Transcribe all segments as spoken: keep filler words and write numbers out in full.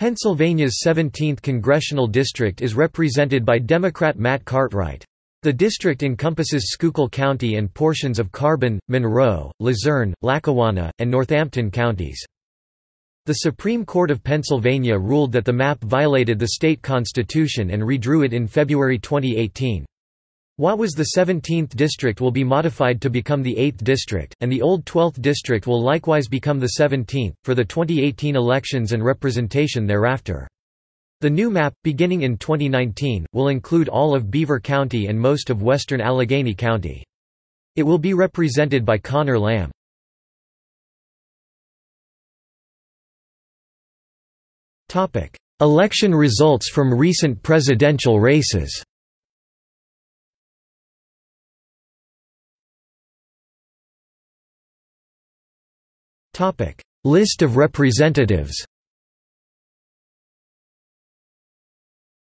Pennsylvania's seventeenth congressional district is represented by Democrat Matt Cartwright. The district encompasses Schuylkill County and portions of Carbon, Monroe, Luzerne, Lackawanna, and Northampton counties. The Supreme Court of Pennsylvania ruled that the map violated the state constitution and redrew it in February twenty eighteen. What was the seventeenth district will be modified to become the eighth district, and the old twelfth district will likewise become the seventeenth, for the twenty eighteen elections and representation thereafter. The new map, beginning in twenty nineteen, will include all of Beaver County and most of western Allegheny County. It will be represented by Conor Lamb. Election results from recent presidential races. List of representatives.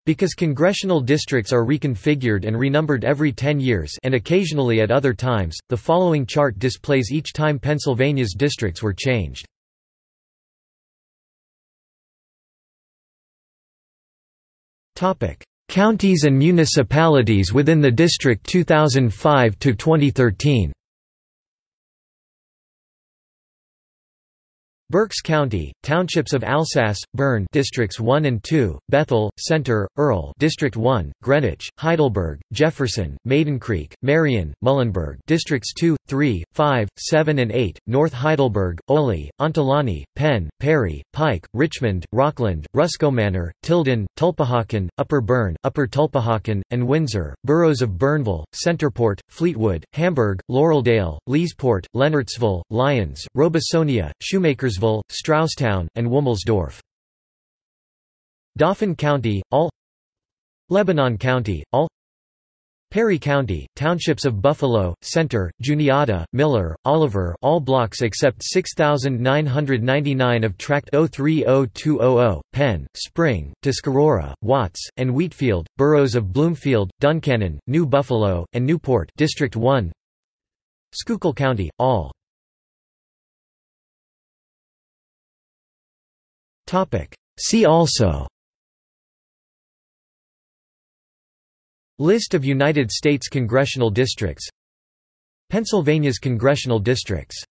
Because congressional districts are reconfigured and renumbered every ten years and occasionally at other times, the following chart displays each time Pennsylvania's districts were changed. Topic: Counties and municipalities within the district two thousand five to twenty thirteen. Berks County, townships of Alsace, Bern districts one and two, Bethel, Center, Earl district one, Greenwich, Heidelberg, Jefferson, Maiden Creek, Marion, Muhlenberg districts two, three, five, seven and eight, North Heidelberg, Oley, Ontelaunee, Penn, Perry, Pike, Richmond, Rockland, Ruscombmanor, Tilden, Tulpehocken, Upper Bern, Upper Tulpehocken and Windsor, boroughs of Bernville, Centerport, Fleetwood, Hamburg, Laureldale, Leesport, Lenhartsville, Lyons, Robesonia, Shoemakersville, Strausstown, and Wummelsdorf. Dauphin County, all. Lebanon County, all. Perry County, townships of Buffalo, Center, Juniata, Miller, Oliver, all blocks except six thousand nine hundred ninety-nine of Tract zero three zero two zero zero, Penn, Spring, Tuscarora, Watts, and Wheatfield, boroughs of Bloomfield, Duncannon, New Buffalo, and Newport District one. Schuylkill County, all. See also: List of United States congressional districts, Pennsylvania's congressional districts.